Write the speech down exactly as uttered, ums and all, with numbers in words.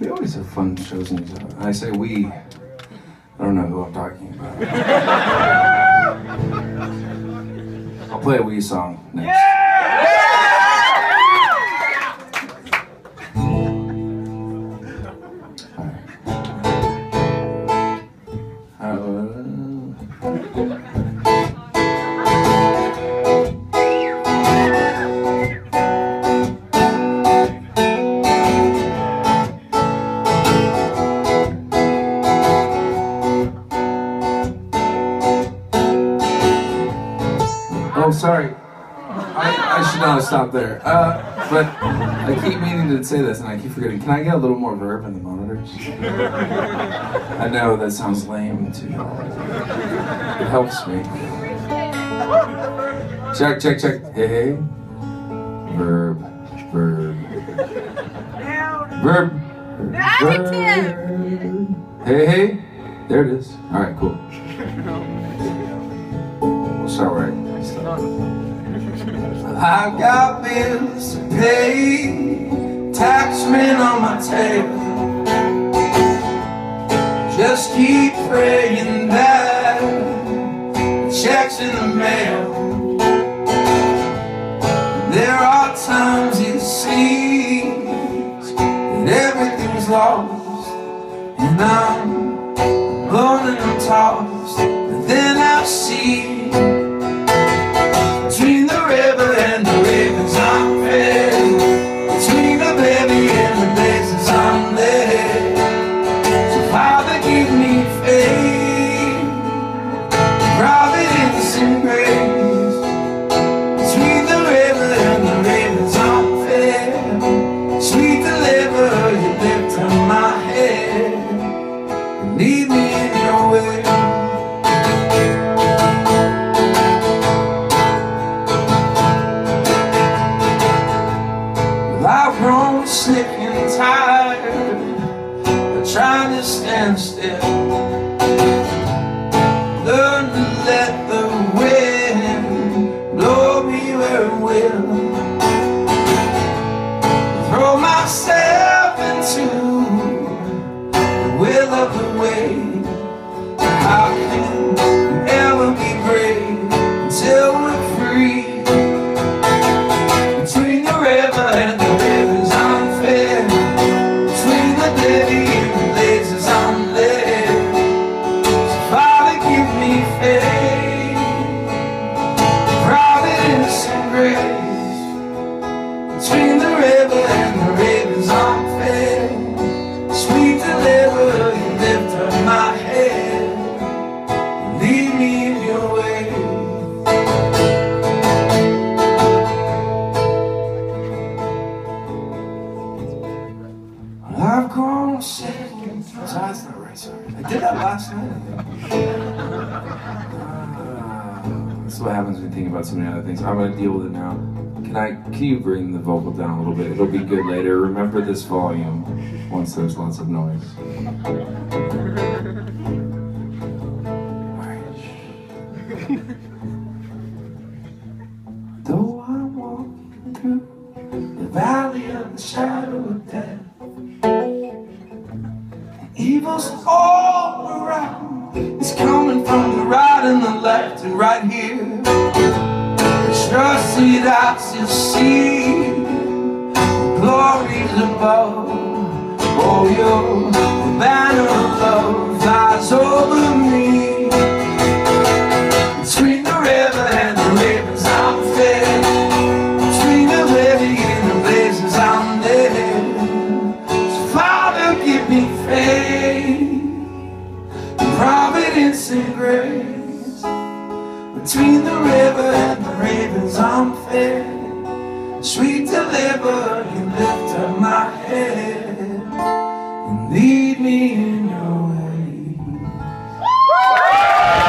We always have fun choosing each other. I say we. I don't know who I'm talking about. I'll play a wee song next. Yeah! Oh, sorry. I, I should not have stopped there. Uh, but I keep meaning to say this, and I keep forgetting. Can I get a little more verb in the monitors? I know that sounds lame to you. It helps me. Check, check, check. Hey, hey. Verb. Verb. Verb. Verb. Hey, hey. There it is. All right, cool. We'll start right. I've got bills to pay, taxmen on my table. Just keep praying that the check's in the mail. There are times it seems that everything's lost, and I'm blown and I'm tossed, but then I see. I've grown sick and tired of trying to stand still. Learn to let the wind blow me where it will. Throw myself into the will of the wave. How can I ever be brave until we're free? Between the river and the I've grown sick and tired. That's not right, sorry. I did that last night, I think. Uh, that's what happens when you think about so many other things. I'm gonna deal with it now. Can I? Can you bring the vocal down a little bit? It'll be good later. Remember this volume once there's lots of noise. All right. Though I'm walking through the valley of the shadow of death, evil's all around. It's coming from the right and the left and right here. Trust it, I still see glories above. Oh, your banner of love flies over me. Between the river and the ravens I'm fed. Between the living and the blazes I'm dead. So Father, give me faith, providence and grace. Between the river and the ravens I'm fed. Sweet deliver, you lift up my head and lead me in your way.